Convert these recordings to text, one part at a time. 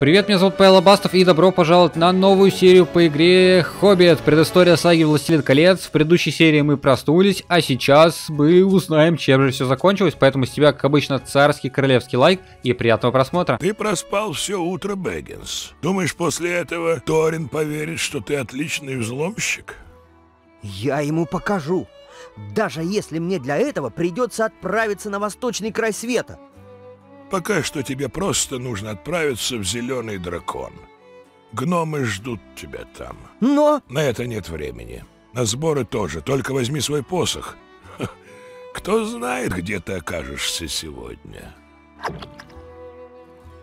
Привет, меня зовут Павел Лобастов, и добро пожаловать на новую серию по игре Хоббит. Предыстория саги «Властелин колец». В предыдущей серии мы проснулись, а сейчас мы узнаем, чем же все закончилось. Поэтому с тебя, как обычно, царский королевский лайк и приятного просмотра. Ты проспал все утро, Бэггинс. Думаешь, после этого Торин поверит, что ты отличный взломщик? Я ему покажу. Даже если мне для этого придется отправиться на восточный край света. Пока что тебе просто нужно отправиться в Зеленый Дракон. Гномы ждут тебя там. Но... На это нет времени. На сборы тоже. Только возьми свой посох. Кто знает, где ты окажешься сегодня.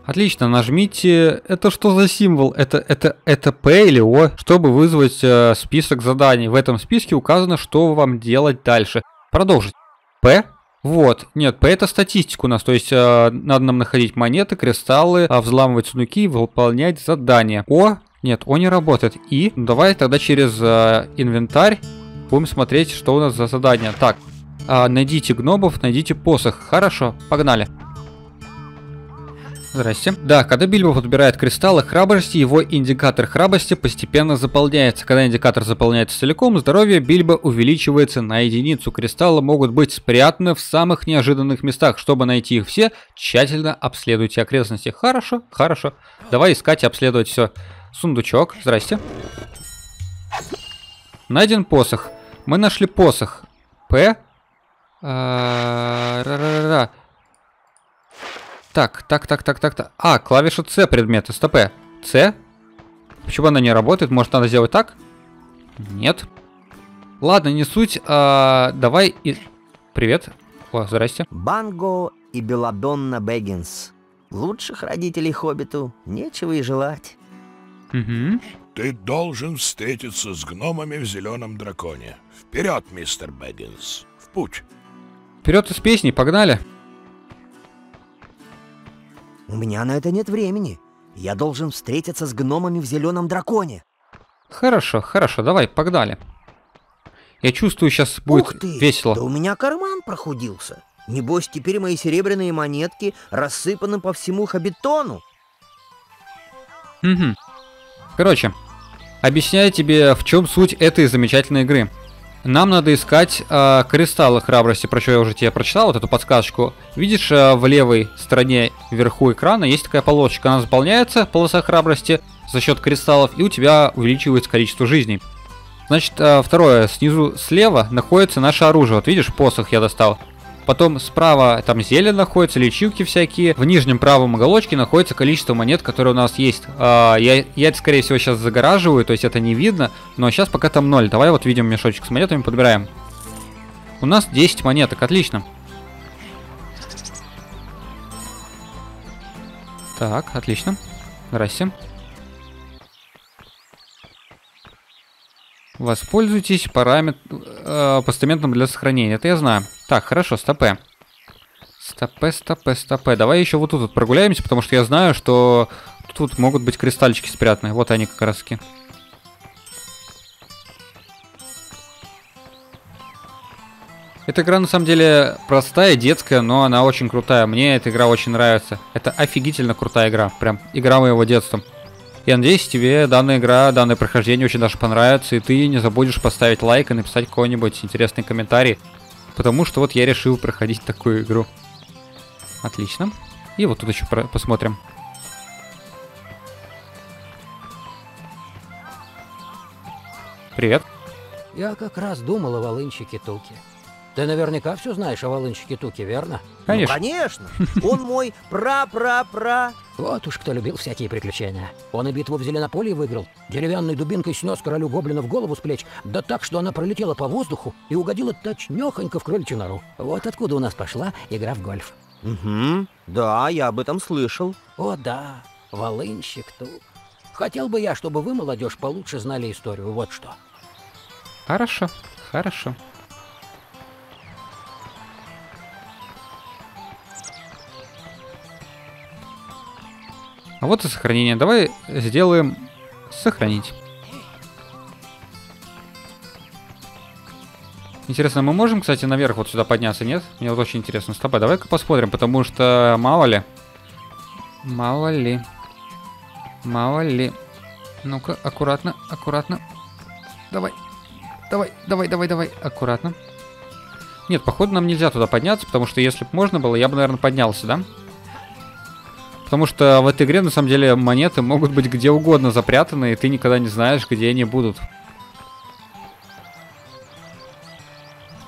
Отлично, нажмите... Это что за символ? Это П или О? Чтобы вызвать список заданий. В этом списке указано, что вам делать дальше. Продолжить. П... Вот, нет, по это статистику у нас, то есть надо нам находить монеты, кристаллы, взламывать сундуки и выполнять задания. О, нет, О не работает. И, ну, давай тогда через инвентарь будем смотреть, что у нас за задание. Так, найдите гномов, найдите посох. Хорошо, погнали. Здрасте. Да, когда Бильбо подбирает кристаллы храбрости, его индикатор храбрости постепенно заполняется. Когда индикатор заполняется целиком, здоровье Бильбо увеличивается на единицу. Кристаллы могут быть спрятаны в самых неожиданных местах. Чтобы найти их все, тщательно обследуйте окрестности. Хорошо, хорошо. Давай искать и обследовать все. Сундучок. Здрасте. Найден посох. Мы нашли посох. П. Так. А, клавиша С предмета, СТП. С? Почему она не работает? Может, надо сделать так? Нет. Ладно, не суть. Давай и... Привет. О, здрасте. Банго и Беладонна Бэггинс. Лучших родителей Хоббиту нечего и желать. Угу. Ты должен встретиться с гномами в Зеленом Драконе. Вперед, мистер Бэггинс. В путь. Вперед из песни, погнали. У меня на это нет времени. Я должен встретиться с гномами в Зеленом Драконе. Хорошо, хорошо, давай, погнали. Я чувствую, сейчас будет весело. Да у меня карман прохудился. Небось, теперь мои серебряные монетки рассыпаны по всему Хоббитону. Угу. Короче, объясняю тебе, в чем суть этой замечательной игры. Нам надо искать кристаллы храбрости, про что я уже тебе прочитал, вот эту подсказочку. Видишь, в левой стороне вверху экрана есть такая полосочка, она заполняется, полоса храбрости, за счет кристаллов, и у тебя увеличивается количество жизней. Значит, второе, снизу слева находится наше оружие, вот видишь, посох я достал. Потом справа там зелень находится, лечилки всякие. В нижнем правом уголочке находится количество монет, которые у нас есть. Я это, скорее всего, сейчас загораживаю, то есть это не видно. Но сейчас пока там 0. Давай вот видим мешочек с монетами, подбираем. У нас 10 монеток, отлично. Так, отлично. Здрасте. Воспользуйтесь постаментом для сохранения. Это я знаю. Так, хорошо, стопэ. Стопэ. Давай еще вот тут вот прогуляемся, потому что я знаю, что тут могут быть кристальчики спрятаны. Вот они как раз таки. Эта игра на самом деле простая, детская, но она очень крутая. Мне эта игра очень нравится. Это офигительно крутая игра. Прям игра моего детства. Я надеюсь, тебе данная игра, данное прохождение очень даже понравится, и ты не забудешь поставить лайк и написать какой-нибудь интересный комментарий, потому что вот я решил проходить такую игру. Отлично. И вот тут еще посмотрим. Привет. Я как раз думал о Волынщике Туке. Ты наверняка все знаешь о Волынщике Туке, верно? Конечно. Ну, конечно. Он мой пра-пра-пра. Вот уж кто любил всякие приключения. Он и битву в Зеленополии выиграл. Деревянной дубинкой снес королю гоблина в голову с плеч, да так, что она пролетела по воздуху и угодила точнёхонько в кроличью нору. Вот откуда у нас пошла игра в гольф. Угу. Да, я об этом слышал. О да, Волынщик Тук. Хотел бы я, чтобы вы, молодежь, получше знали историю, вот что. Хорошо, хорошо. А вот и сохранение. Давай сделаем сохранить. Интересно, мы можем, кстати, наверх вот сюда подняться, нет? Мне вот очень интересно. Стопэ, давай-ка посмотрим, потому что мало ли. Мало ли. Ну-ка, аккуратно, аккуратно. Давай. Давай, давай, давай, давай. Аккуратно. Нет, походу нам нельзя туда подняться, потому что если бы можно было, я бы, наверное, поднялся, да? Потому что в этой игре, на самом деле, монеты могут быть где угодно запрятаны, и ты никогда не знаешь, где они будут.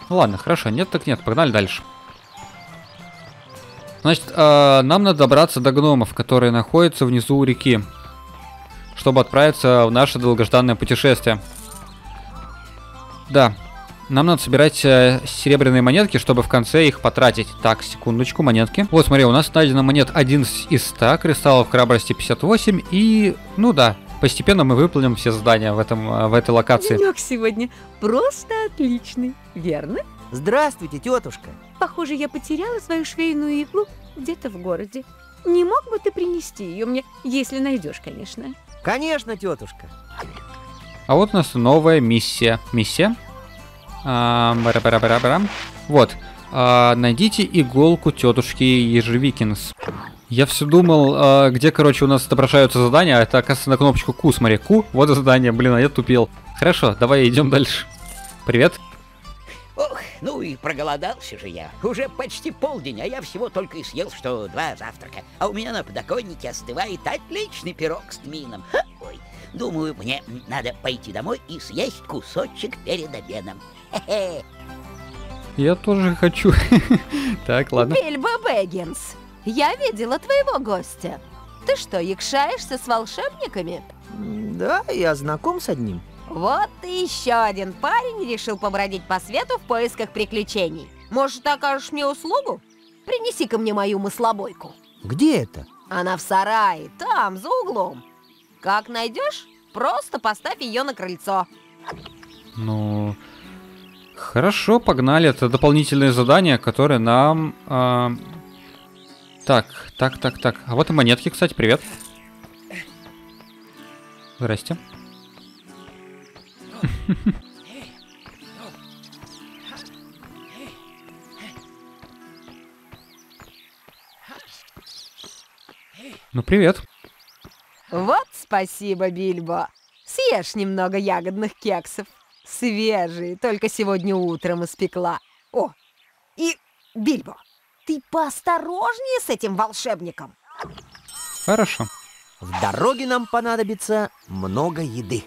Ладно, хорошо, нет так нет, погнали дальше. Значит, нам надо добраться до гномов, которые находятся внизу у реки, чтобы отправиться в наше долгожданное путешествие. Да, нам надо собирать серебряные монетки, чтобы в конце их потратить. Так, секундочку, монетки. Вот, смотри, у нас найдено монет 11 из 100, кристаллов храбрости 58 и... Ну да, постепенно мы выполним все задания в этой локации. Денёк сегодня просто отличный, верно? Здравствуйте, тетушка. Похоже, я потеряла свою швейную иглу где-то в городе. Не мог бы ты принести ее мне, если найдешь, конечно. Конечно, тетушка. А вот у нас новая миссия. Миссия? Вот. Найдите иголку тетушки Ежевикинс. Я все думал, где, короче, у нас отображаются задания. Это, оказывается, на кнопочку Q. Смотри, Q. Вот задание. Блин, а я тупил. Хорошо, давай идем дальше. Привет. Ох, ну и проголодался же я. Уже почти полдень, а я всего только и съел, что 2 завтрака. А у меня на подоконнике остывает отличный пирог с тмином. Ой, думаю, мне надо пойти домой и съесть кусочек перед обедом. Хе-хе. Я тоже хочу. Так, ладно. Бильбо Бэггинс, я видела твоего гостя. Ты что, якшаешься с волшебниками? Да, я знаком с одним. Вот и еще один парень решил побродить по свету в поисках приключений. Может, ты окажешь мне услугу? Принеси-ка мне мою маслобойку. Где это? Она в сарае, там, за углом. Как найдешь, просто поставь ее на крыльцо. Ну, хорошо, погнали. Это дополнительные задания, которые нам... Так. А вот и монетки, кстати, привет. Здрасте. Ну, привет. Вот спасибо, Бильбо. Съешь немного ягодных кексов. Свежие, только сегодня утром испекла. О, и, Бильбо, ты поосторожнее с этим волшебником. Хорошо. В дороге нам понадобится много еды.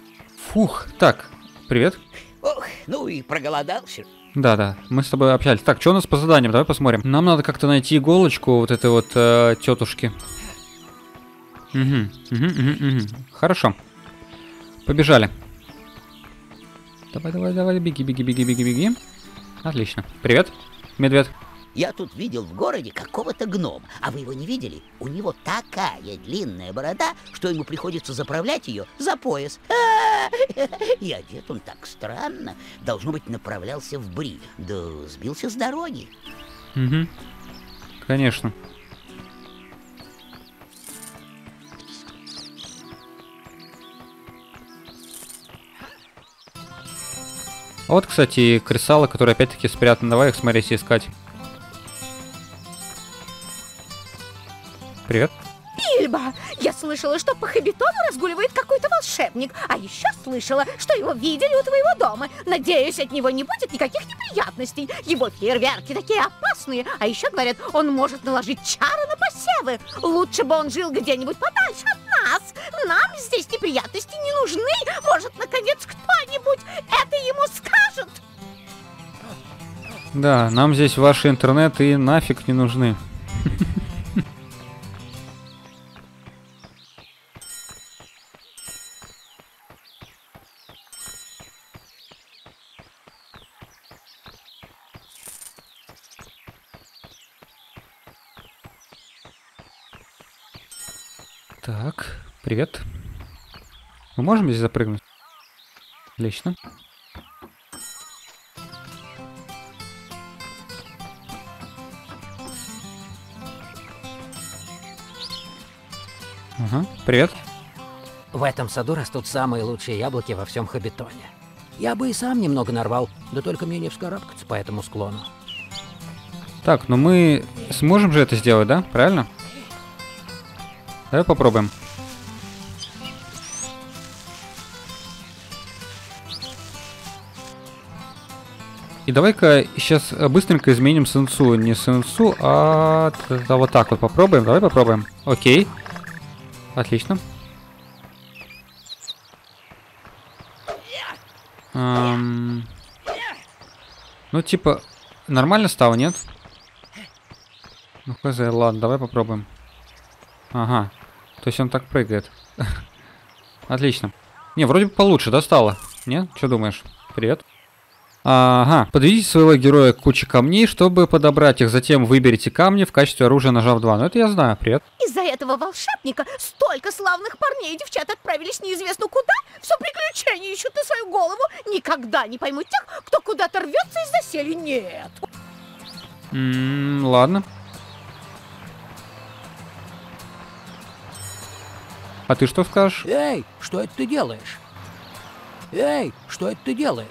Фух, так, привет. Ох, ну и проголодался. Да, мы с тобой общались. Так, что у нас по заданиям? Давай посмотрим. Нам надо как-то найти иголочку вот этой вот тетушки. Угу. Хорошо. Побежали. Давай, беги. Отлично. Привет, медведь. Я тут видел в городе какого-то гнома. А вы его не видели? У него такая длинная борода, что ему приходится заправлять ее за пояс. И одет он так странно. Должно быть, направлялся в Бри. Да сбился с дороги. Угу. Конечно. А вот, кстати, кресало, которое опять-таки спрятано. Давай их с Марией искать. Привет. Бильбо, я слышала, что по Хоббитону разгуливает какой-то волшебник. А еще слышала, что его видели у твоего дома. Надеюсь, от него не будет никаких неприятностей. Его фейерверки такие опасные. А еще, говорят, он может наложить чары на посевы. Лучше бы он жил где-нибудь подальше от нас. Нам здесь неприятности не нужны. Может, наконец, кто-нибудь это ему скажет. Да, нам здесь ваши интернеты нафиг не нужны. Так, привет. Мы можем здесь запрыгнуть? Отлично. Ага, привет. В этом саду растут самые лучшие яблоки во всем Хоббитоне. Я бы и сам немного нарвал, да только мне не вскарабкаться по этому склону. Так, ну мы сможем же это сделать, да? Правильно? Давай попробуем. И давай-ка сейчас быстренько изменим сенсу. Не сенсу, а вот так вот попробуем. Давай попробуем. Окей. Отлично. Ну, типа, нормально стало, нет? Ну, хз, ладно, давай попробуем. Ага. То есть он так прыгает. Отлично. Не, вроде бы получше, да, стало? Нет? Что думаешь? Привет. Ага. Подведите своего героя к куче камней, чтобы подобрать их. Затем выберите камни в качестве оружия, нажав 2. Ну, это я знаю. Привет. Из-за этого волшебника столько славных парней и девчат отправились неизвестно куда. Все приключения ищут на свою голову. Никогда не пойму тех, кто куда-то рвется из заселья. Нет. Ладно. А ты что скажешь? Эй, что это ты делаешь? Эй, что это ты делаешь?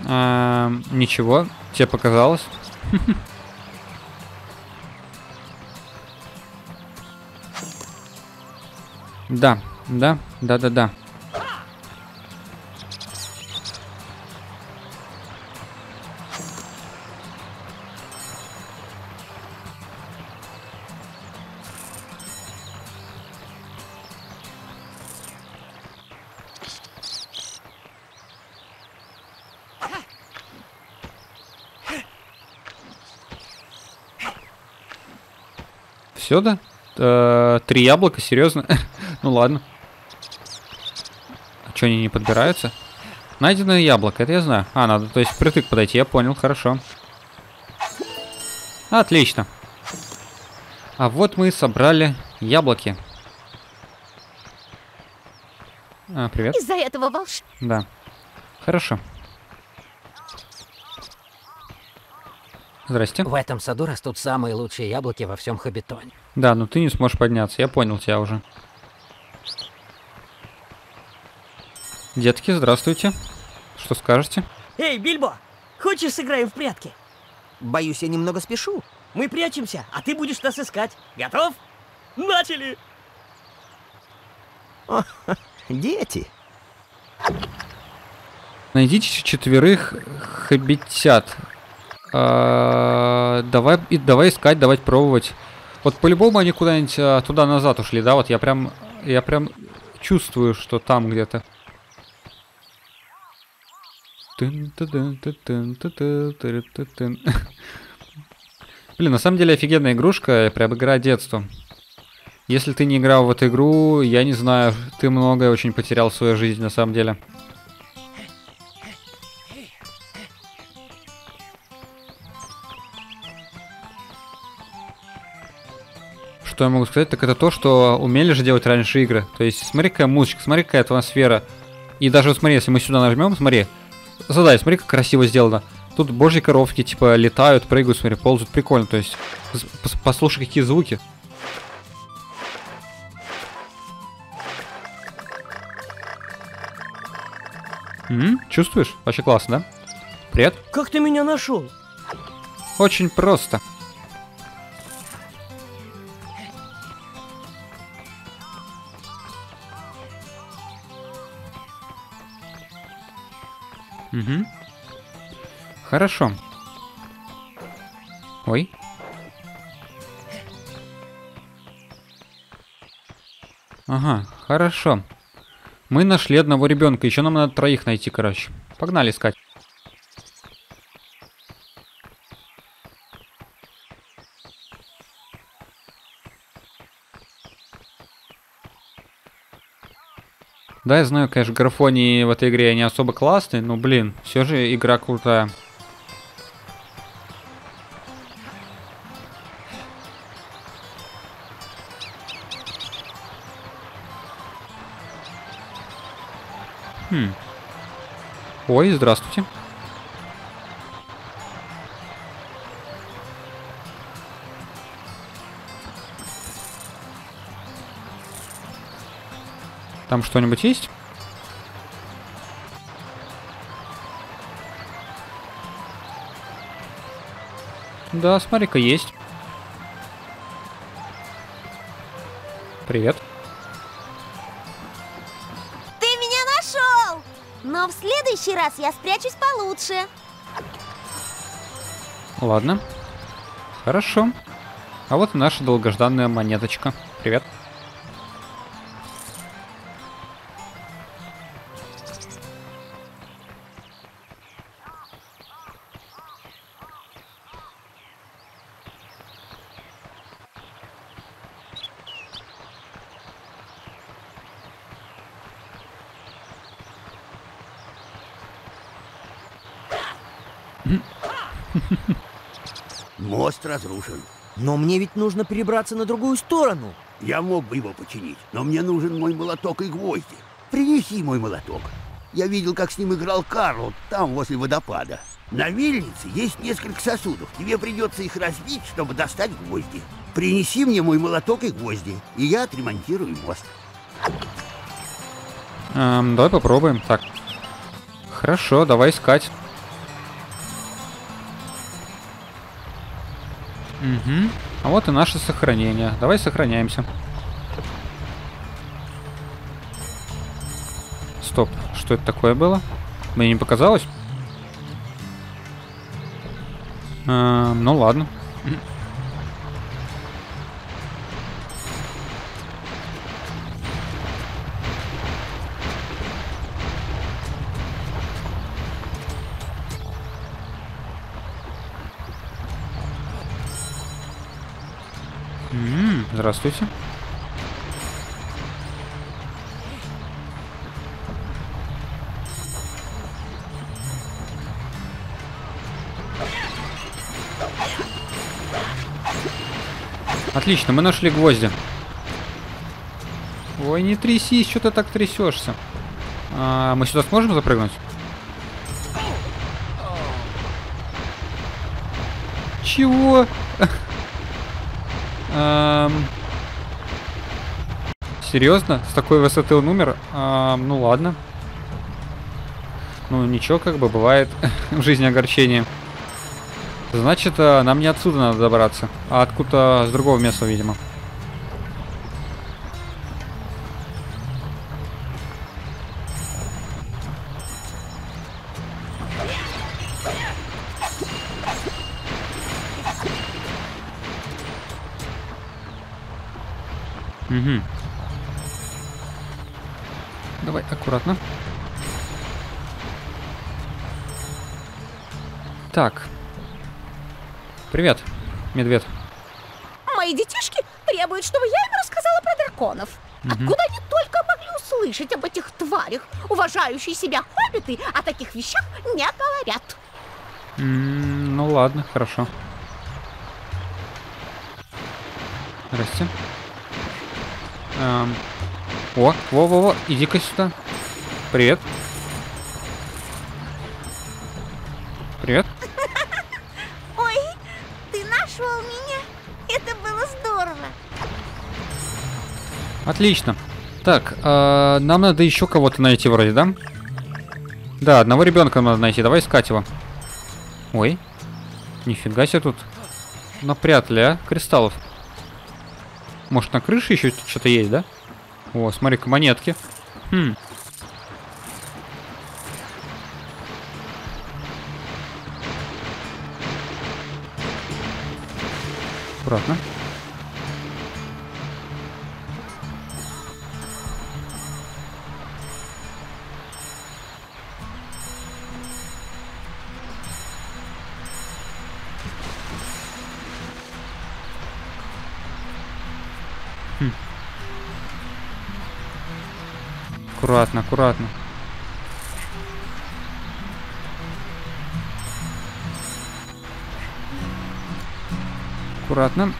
Ничего, тебе показалось. Да, да, да, да, да. Все, да? 3 яблока, серьезно? Ну ладно. А что, они не подбираются? Найденное яблоко, это я знаю. А, надо, то есть, впритык подойти, я понял, хорошо. Отлично. А вот мы и собрали яблоки. А, привет. Из-за этого волшеб... Да. Хорошо. Здрасте. В этом саду растут самые лучшие яблоки во всем Хоббитоне. Да, но ты не сможешь подняться, я понял тебя уже. Детки, здравствуйте. Что скажете? Эй, Бильбо, хочешь сыграем в прятки? Боюсь, я немного спешу. Мы прячемся, а ты будешь нас искать. Готов? Начали! О, дети. Найдите 4 хоббитят. Давай искать, давай пробовать. Вот по-любому они куда-нибудь туда-назад ушли, да? Вот я прям чувствую, что там где-то. Блин, на самом деле офигенная игрушка, прям игра детства. Если ты не играл в эту игру, я не знаю, ты многое очень потерял в своей жизни, на самом деле. Что я могу сказать, так это то, что умели же делать раньше игры. То есть, смотри, какая музычка, смотри, какая атмосфера. И даже, вот смотри, если мы сюда нажмем, смотри. Задай, смотри, как красиво сделано. Тут божьи коровки, типа, летают, прыгают, смотри, ползут. Прикольно, то есть, послушай, какие звуки. Чувствуешь? Вообще классно, да? Привет. Как ты меня нашел? Очень просто. Угу. Хорошо. Ой. Ага, хорошо. Мы нашли одного ребенка. Еще нам надо 3 найти, короче. Погнали искать. Да, я знаю, конечно, графонии в этой игре не особо классные, но, блин, все же игра крутая. Ой, здравствуйте. Там что-нибудь есть? Да, смотри-ка, есть. Привет. Ты меня нашел! Но в следующий раз я спрячусь получше. Ладно. Хорошо. А вот и наша долгожданная монеточка. Привет. Мост разрушен. Но мне ведь нужно перебраться на другую сторону. Я мог бы его починить, но мне нужен мой молоток и гвозди. Принеси мой молоток. Я видел, как с ним играл Карл, там, возле водопада. На мельнице есть несколько сосудов. Тебе придется их разбить, чтобы достать гвозди. Принеси мне мой молоток и гвозди, и я отремонтирую мост. Давай попробуем. Так. Хорошо, давай искать. Угу. А вот и наше сохранение. Давай сохраняемся. Стоп. Что это такое было? Мне не показалось? Ну ладно. Здравствуйте. Отлично, мы нашли гвозди. Ой, не трясись, что ты так трясешься? Мы сюда сможем запрыгнуть? Чего? Серьезно? С такой высоты он умер? Ну ладно. Ну ничего, как бы бывает в жизни огорчение. Значит, нам не отсюда надо добраться, а откуда-то с другого места, видимо. Угу. Давай аккуратно. Так. Привет, медведь. Мои детишки требуют, чтобы я им рассказала про драконов. Угу. Откуда они только могли услышать об этих тварях? Уважающие себя хоббиты о таких вещах не говорят. Ну ладно, хорошо. Здрасте. О, во-во-во, иди-ка сюда. Привет. Привет. Ой, ты нашел меня. Это было здорово. Отлично. Так, нам надо еще кого-то найти вроде, да? Да, одного ребенка надо найти. Давай искать его. Ой, нифига себе тут напрятали, а, кристаллов. Может, на крыше еще что-то есть, да? О, смотри-ка, монетки. Хм. Аккуратно. Аккуратно, аккуратно. Аккуратно.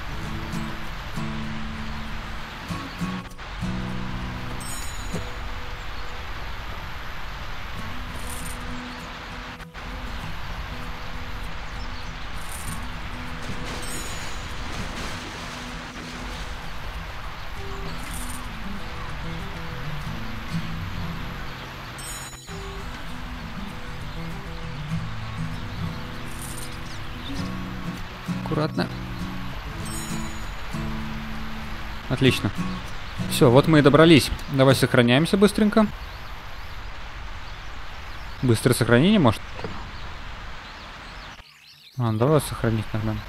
Аккуратно. Отлично. Все, вот мы и добрались. Давай сохраняемся быстренько. Быстрое сохранение, может? Ладно, давай сохранить нормально.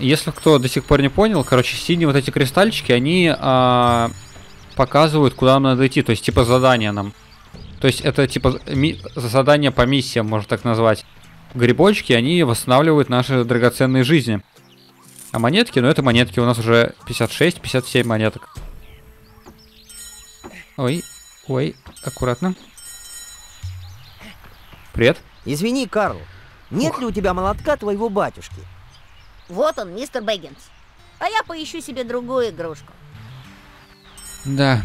Если кто до сих пор не понял, короче, синие вот эти кристальчики, они показывают, куда нам надо идти. То есть, типа, задание нам. То есть, это, типа, задание по миссиям, можно так назвать. Грибочки, они восстанавливают наши драгоценные жизни. А монетки, ну это монетки, у нас уже 56, 57 монеток. Ой, ой, аккуратно. Привет. Извини, Карл, нет ли у тебя молотка твоего батюшки? Вот он, мистер Бэггинс. А я поищу себе другую игрушку. Да,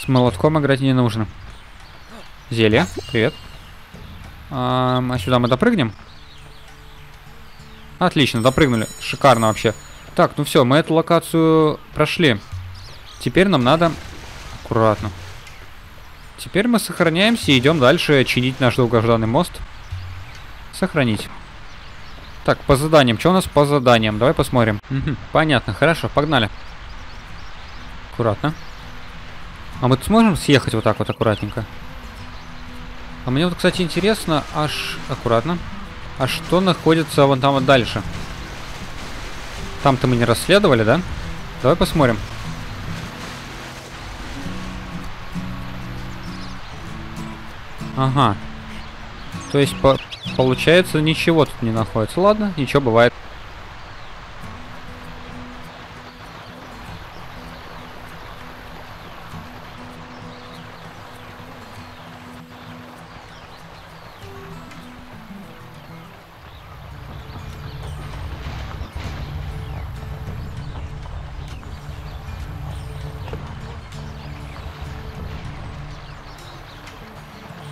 с молотком играть не нужно. Зелье, привет. А сюда мы допрыгнем? Отлично, допрыгнули. Шикарно вообще. Так, ну все, мы эту локацию прошли. Теперь нам надо... Аккуратно. Теперь мы сохраняемся и идем дальше чинить наш долгожданный мост. Сохранить. Так, по заданиям. Что у нас по заданиям? Давай посмотрим. Угу, понятно, хорошо, погнали. Аккуратно. А мы тут сможем съехать вот так вот аккуратненько? А мне вот, кстати, интересно, аж... Аккуратно. А что находится вон там вот дальше? Там-то мы не расследовали, да? Давай посмотрим. Ага. То есть, получается, ничего тут не находится. Ладно, ничего, бывает.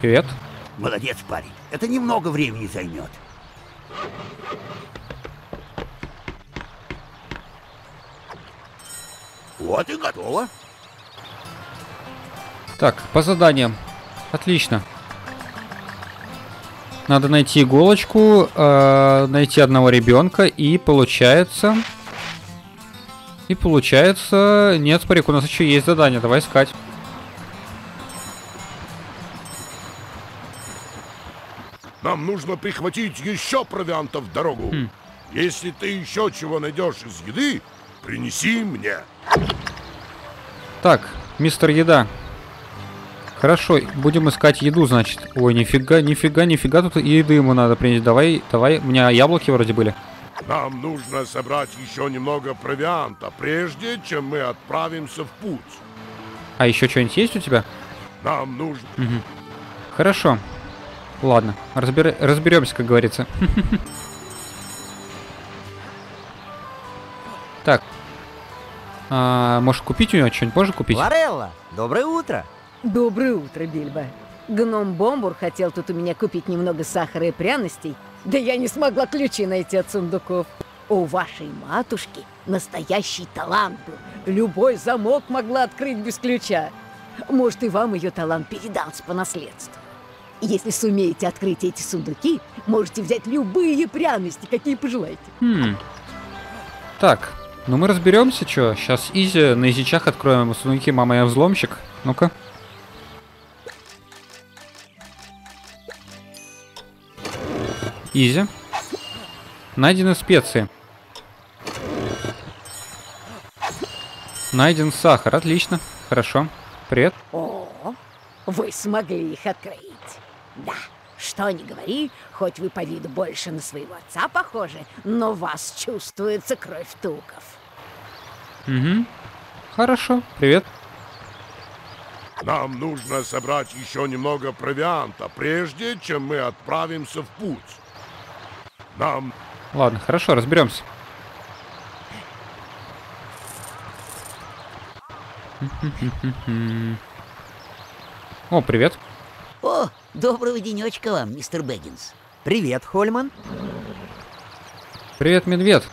Привет. Молодец, парень. Это немного времени займет. Вот и готово. Так, по заданиям. Отлично. Надо найти иголочку, найти одного ребенка, и получается... Нет, парик, у нас еще есть задание, давай искать. Нам нужно прихватить еще провиантов в дорогу. Если ты еще чего найдешь из еды, принеси мне. Так, мистер Еда. Хорошо, будем искать еду, значит. Ой, нифига, тут еды ему надо принести. Давай, у меня яблоки вроде были. Нам нужно собрать еще немного провианта, прежде чем мы отправимся в путь. А еще что-нибудь есть у тебя? Нам нужно... Угу. Хорошо. Ладно, разберемся, как говорится. Так. Может, купить у него что-нибудь? Можно купить? Лорелла, доброе утро. Доброе утро, Бильбо. Гном Бомбур хотел тут у меня купить немного сахара и пряностей. Да я не смогла ключи найти от сундуков. У вашей матушки настоящий талант был. Любой замок могла открыть без ключа. Может, и вам ее талант передался по наследству. Если сумеете открыть эти сундуки, можете взять любые пряности, какие пожелаете. Так, ну мы разберемся, что. Сейчас изи, на изичах откроем ему сундуки. Мама, я взломщик. Ну-ка. Изи. Найдены специи. Найден сахар. Отлично. Хорошо. Привет. О, вы смогли их открыть. Да, что ни говори, хоть вы по виду больше на своего отца похожи, но вас чувствуется кровь туков. Угу. Хорошо, привет. Нам нужно собрать еще немного провианта, прежде чем мы отправимся в путь. Нам... Ладно, хорошо, разберемся. О, привет. О, доброго денечка вам, мистер Бэггинс. Привет, Хольман. Привет, медведь.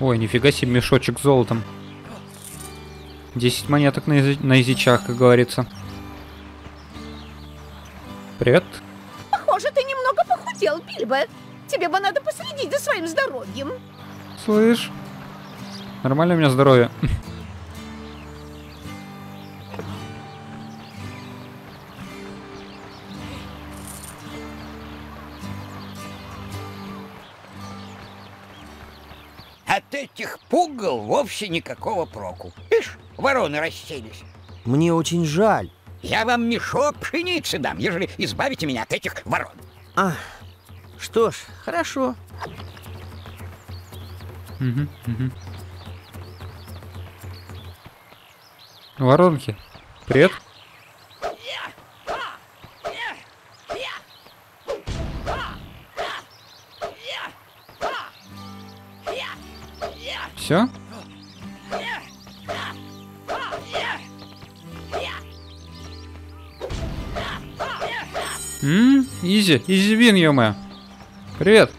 Ой, нифига себе, мешочек с золотом. 10 монеток на язычах, как говорится. Привет. Похоже, ты немного похудел, Бильбо. Тебе бы надо последить за своим здоровьем. Слышь? Нормально у меня здоровье. От этих пугал вовсе никакого проку. Ишь, вороны расселись. Мне очень жаль. Я вам мешок пшеницы дам, ежели избавите меня от этих ворон. А, что ж, хорошо. Воронки, привет. Все? Изи, изи вин, ё-моё. Привет.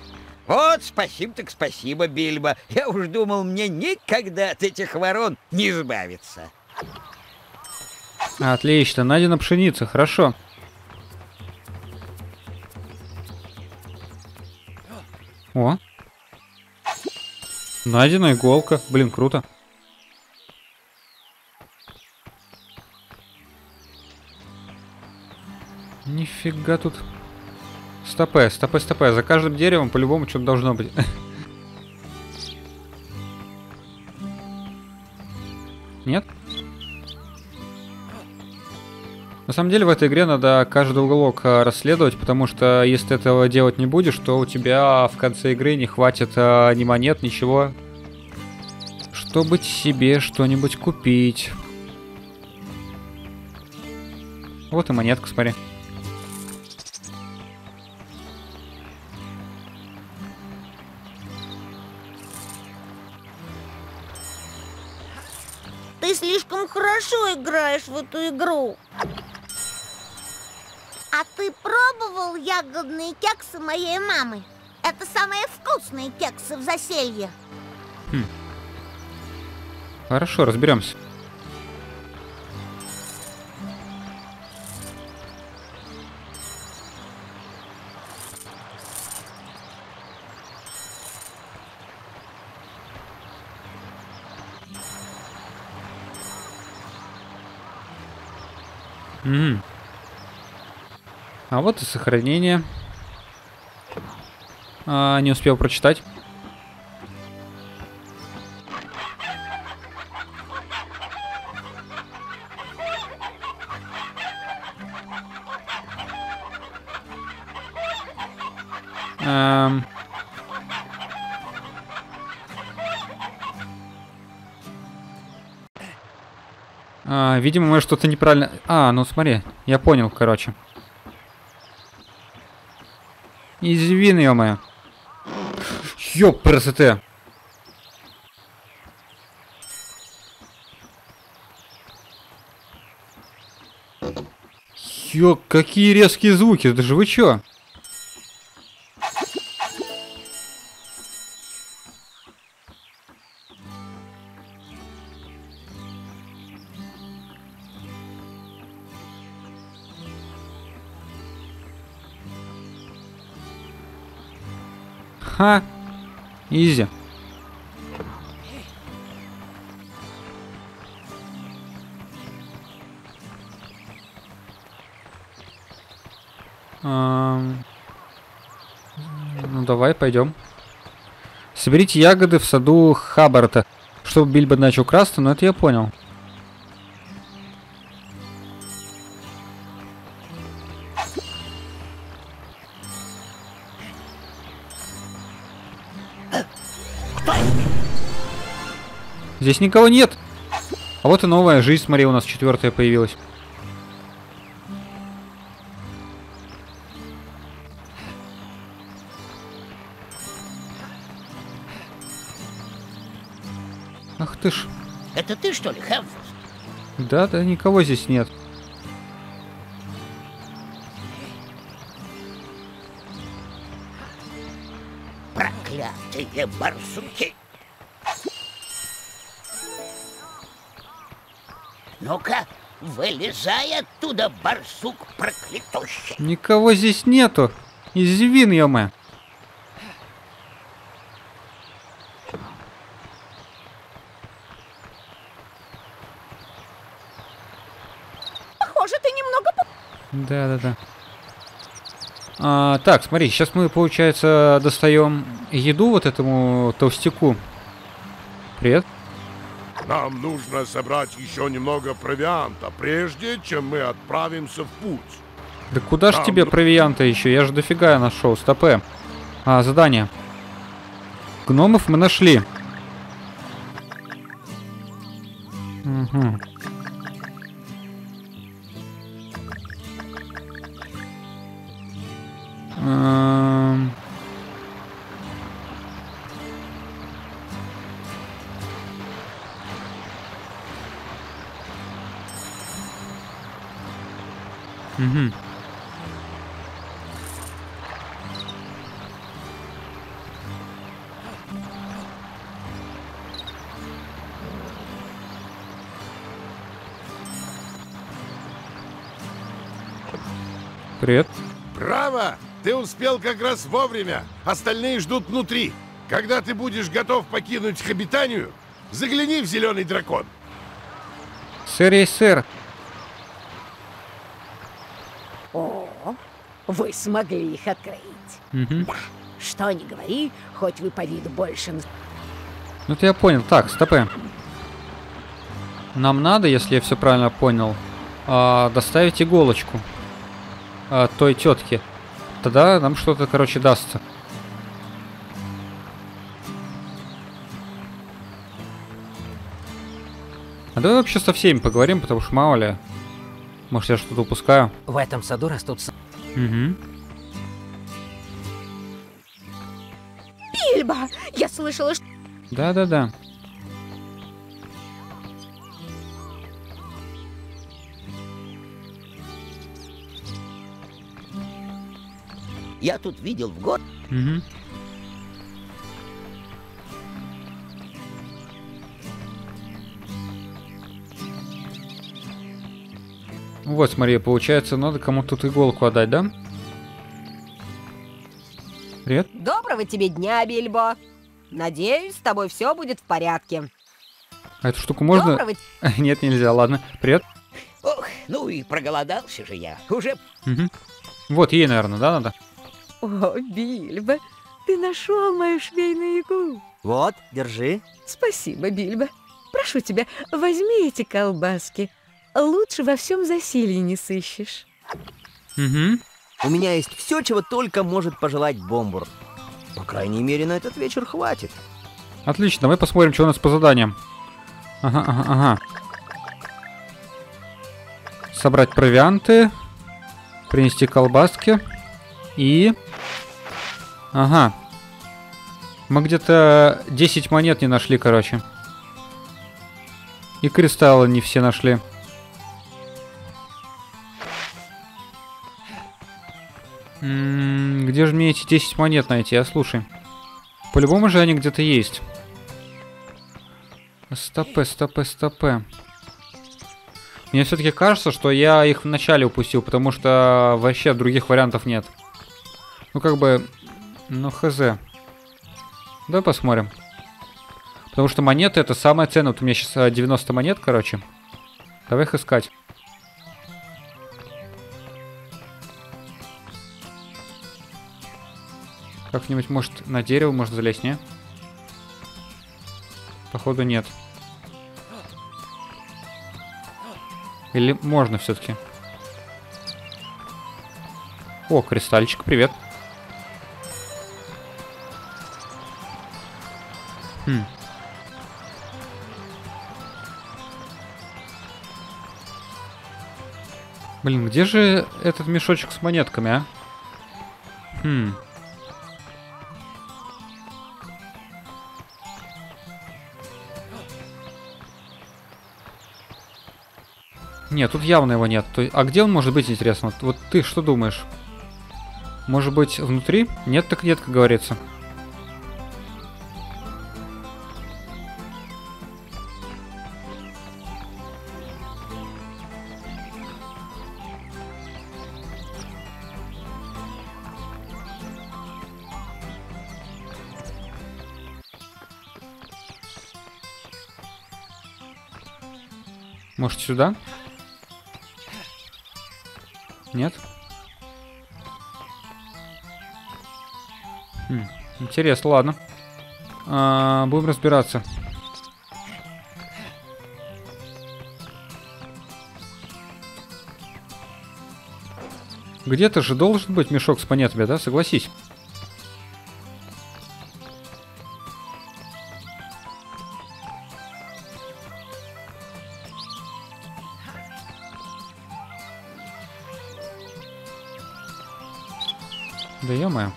Вот, спасибо так спасибо, Бильбо. Я уж думал, мне никогда от этих ворон не избавиться. Отлично, найдена пшеница, хорошо. О. Найдена иголка. Блин, круто. Нифига тут. Стопэ, стопэ, стопэ. За каждым деревом по-любому что-то должно быть. Нет? На самом деле в этой игре надо каждый уголок расследовать, потому что если ты этого делать не будешь, то у тебя в конце игры не хватит ни монет, ничего, чтобы себе что-нибудь купить. Вот и монетка, смотри. Ты слишком хорошо играешь в эту игру. А ты пробовал ягодные кексы моей мамы? Это самые вкусные кексы в Засилье. Хорошо, разберемся. А вот и сохранение. Не успел прочитать. Видимо, мы что-то неправильно... А, ну смотри, я понял, короче. Извини, ё-моё. Ёп, красота. Ёп, какие резкие звуки, даже вы чё? Ха, изи. Ну давай, пойдем. Соберите ягоды в саду Хабарта, чтобы Бильбо начал красться, но это я понял. Здесь никого нет. А вот и новая жизнь, смотри, у нас 4-я появилась. Ах ты ж. Это ты, что ли, Хэмфорд? Да, да, никого здесь нет. Проклятые барсуки! Ну-ка, вылезай оттуда, барсук проклятущий. Никого здесь нету. Извин, ё-моё. Похоже, ты немного... Да-да-да. Так, смотри, сейчас мы, получается, достаем еду вот этому толстяку. Привет. Нам нужно собрать еще немного провианта, прежде чем мы отправимся в путь. Да куда ж тебе провианта еще? Я же дофига нашел. Стопэ. А, задание. Гномов мы нашли. Угу. Угу. Привет. Браво! Ты успел как раз вовремя. Остальные ждут внутри. Когда ты будешь готов покинуть Хоббитанию, загляни в Зеленый Дракон. Сэр, есть сэр. Вы смогли их открыть. Угу. Да. Что ни говори, хоть вы по виду больше... Ну, это я понял. Так, стопы. Нам надо, если я все правильно понял, доставить иголочку той тетке. Тогда нам что-то, короче, дастся. А давай вообще со всеми поговорим, потому что мало ли. Может, я что-то упускаю. В этом саду растут... Угу. Бильбо, я слышала, что... Да-да-да. Я тут видел в гор... Угу. Вот, смотри, получается, надо кому-то тут иголку отдать, да? Привет. Доброго тебе дня, Бильбо. Надеюсь, с тобой все будет в порядке. А эту штуку можно? Доброго... Нет, нельзя, ладно. Привет. Ох, ну и проголодался же я. Уже... Угу. Вот, ей, наверное, да, надо? О, Бильбо, ты нашел мою швейную иглу. Вот, держи. Спасибо, Бильбо. Прошу тебя, возьми эти колбаски. Лучше во всем засилье не сыщешь. Угу. У меня есть все, чего только может пожелать Бомбур. По крайней мере, на этот вечер хватит. Отлично, давай посмотрим, что у нас по заданиям. Ага, ага, ага. Собрать провианты. Принести колбаски. И... Ага. Мы где-то 10 монет не нашли, короче. И кристаллы не все нашли. Где же мне эти 10 монет найти? А слушай. По-любому же они где-то есть. Стопэ, стопэ, стопэ. Мне все-таки кажется, что я их вначале упустил, потому что вообще других вариантов нет. Ну как бы... Ну хз. Давай посмотрим. Потому что монеты это самая ценная. Вот у меня сейчас 90 монет, короче. Давай их искать. Как-нибудь, может, на дерево можно залезть, не? Походу, нет. Или можно все-таки? О, кристальчик, привет. Хм. Блин, где же этот мешочек с монетками, а? Хм. Нет, тут явно его нет. А где он может быть, интересно? Вот ты что думаешь? Может быть, внутри? Нет, так нет, как говорится. Может, сюда? Нет? Хм, интересно, ладно. Будем разбираться. Где-то же должен быть мешок с монетами, да? Согласись. Да ё-моё.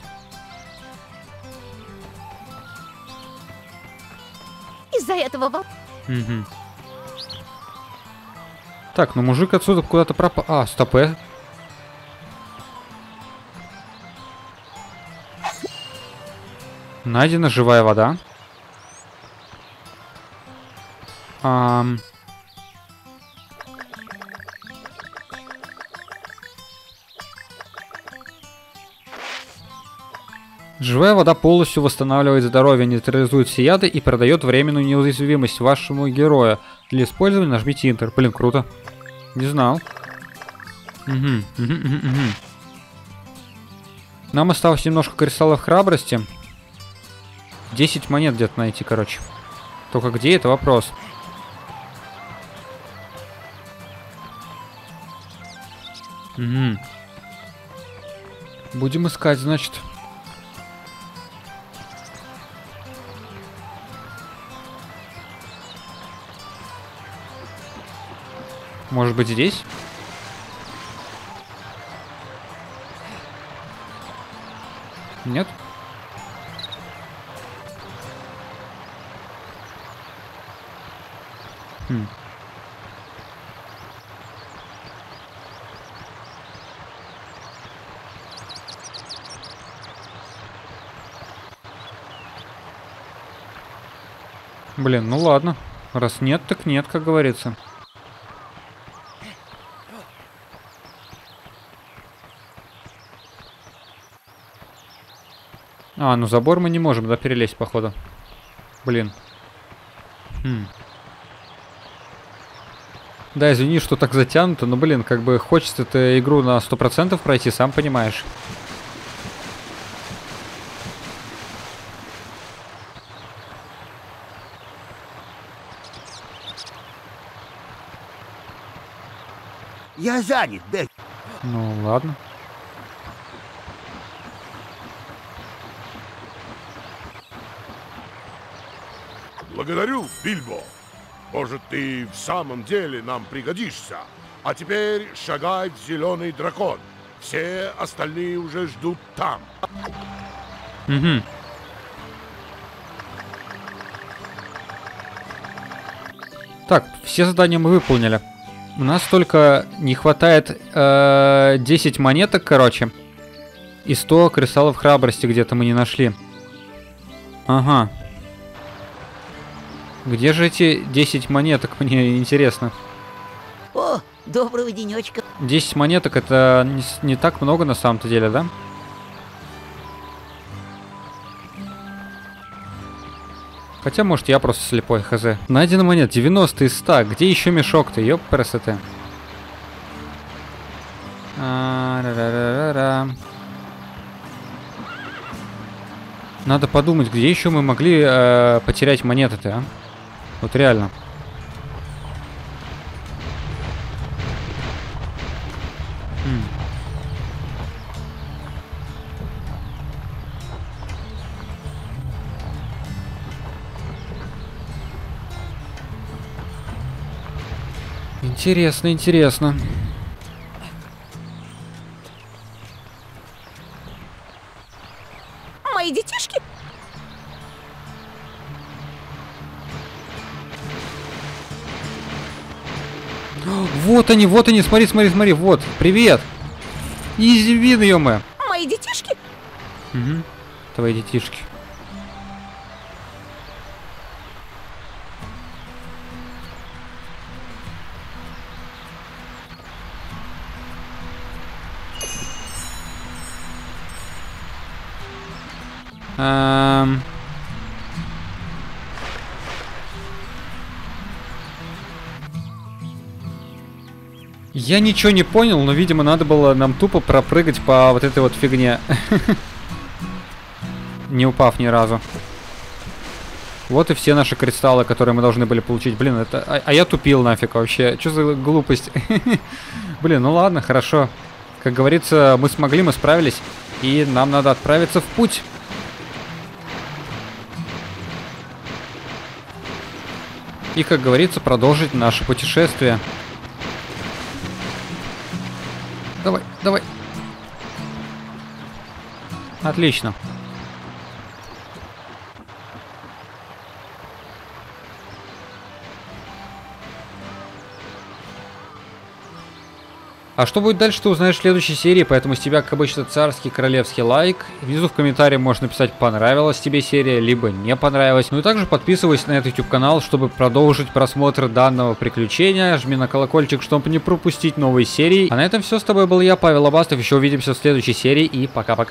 Из-за этого вам... Угу. Так, ну мужик отсюда куда-то пропал. А, стопэ. Найдена живая вода. Живая вода полностью восстанавливает здоровье, нейтрализует все яды и продает временную неуязвимость вашему герою. Для использования нажмите Enter. Блин, круто. Не знал. Нам осталось немножко кристаллов храбрости. 10 монет где-то найти, короче. Только где — это вопрос. Угу. Будем искать, значит. Может быть, здесь? Нет? Хм. Блин, ну ладно. Раз нет, так нет, как говорится. А, ну забор мы не можем, да, перелезть, походу. Блин. Да, извини, что так затянуто, но, блин, как бы хочется эту игру на 100% пройти, сам понимаешь. Я занят, Бэг. Ну, ладно. Благодарю, Бильбо. Может, ты в самом деле нам пригодишься. А теперь шагай в Зеленый Дракон. Все остальные уже ждут там. Угу. Так, все задания мы выполнили. У нас только не хватает 10 монеток, короче. И 100 кристаллов храбрости где-то мы не нашли. Ага. Где же эти 10 монеток, мне интересно. О, доброго денечка. 10 монеток — это не так много на самом-то деле, да? Хотя, может, я просто слепой, хз. Найдено монет 90 из 100. Где еще мешок-то, ёпперсоте? Надо подумать, где еще мы могли потерять монеты-то, а? Вот реально. Интересно, интересно. Мои детишки? Вот они, смотри, смотри, смотри, вот, привет. Изи-вин, ё-моё. Мои детишки? Угу, твои детишки. Я ничего не понял, но, видимо, надо было нам тупо пропрыгать по вот этой вот фигне. Не упав ни разу. Вот и все наши кристаллы, которые мы должны были получить. Блин, это... А я тупил нафиг вообще. Что за глупость? Блин, ну ладно, хорошо. Как говорится, мы смогли, мы справились. И нам надо отправиться в путь. И, как говорится, продолжить наше путешествие. Давай, давай. Отлично. А что будет дальше, ты узнаешь в следующей серии, поэтому с тебя, как обычно, царский королевский лайк. Внизу в комментарии можешь написать, понравилась тебе серия, либо не понравилась. Ну и также подписывайся на этот YouTube канал, чтобы продолжить просмотр данного приключения. Жми на колокольчик, чтобы не пропустить новые серии. А на этом все, с тобой был я, Павел Лобастов. Еще увидимся в следующей серии и пока-пока.